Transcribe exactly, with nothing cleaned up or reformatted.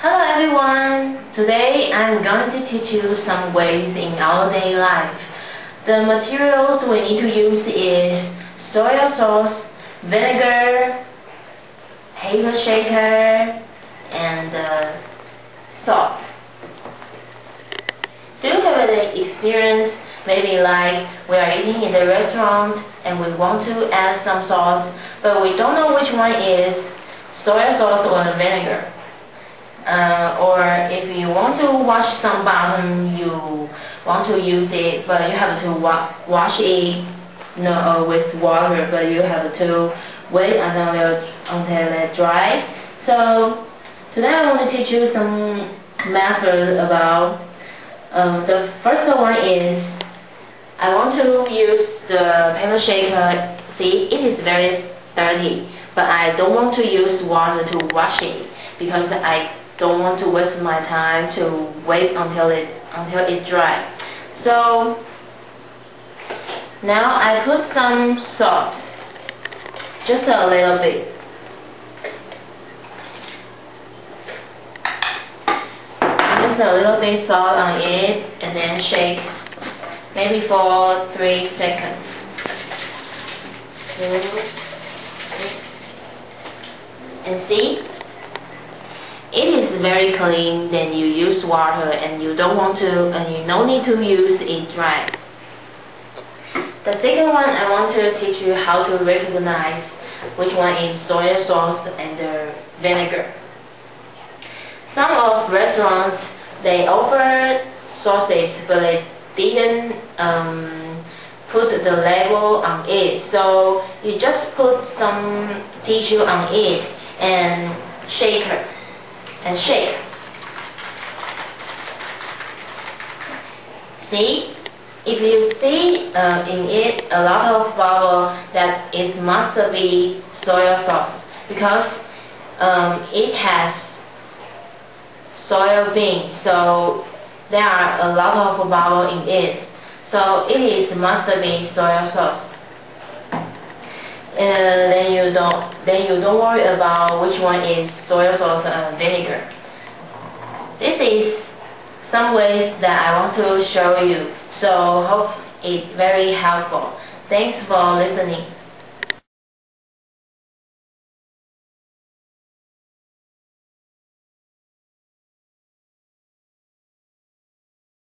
Hello everyone! Today I'm going to teach you some ways in our day life. The materials we need to use is soy sauce, vinegar, paper shaker, and uh, salt. Do you have an experience, maybe like we are eating in the restaurant and we want to add some sauce, but we don't know which one is soy sauce or vinegar? Uh, or if you want to wash some bottom, you want to use it, but you have to wa wash it you know, with water, but you have to wait until it, until it dries. So today I want to teach you some methods about Um, the first one is I want to use the paper shaker. See, it is very dirty, but I don't want to use water to wash it because I don't want to waste my time to wait until it until it dries. So now I put some salt, just a little bit. A little bit salt on it and then shake maybe for three seconds. And see, it is very clean. Then you use water and you don't want to and you don't need to use it dry. The second one, I want to teach you how to recognize which one is soy sauce and uh, vinegar. Some of restaurants, they offer sausage, but they didn't um, put the label on it. So you just put some tissue on it and shake it and shake. See, if you see uh, in it a lot of bubble, that it must be soy sauce because um, it has soy bean, so there are a lot of bubbles in it. So it is must be soy sauce. And then you don't then you don't worry about which one is soy sauce and vinegar. This is some ways that I want to show you. So hope it's very helpful. Thanks for listening.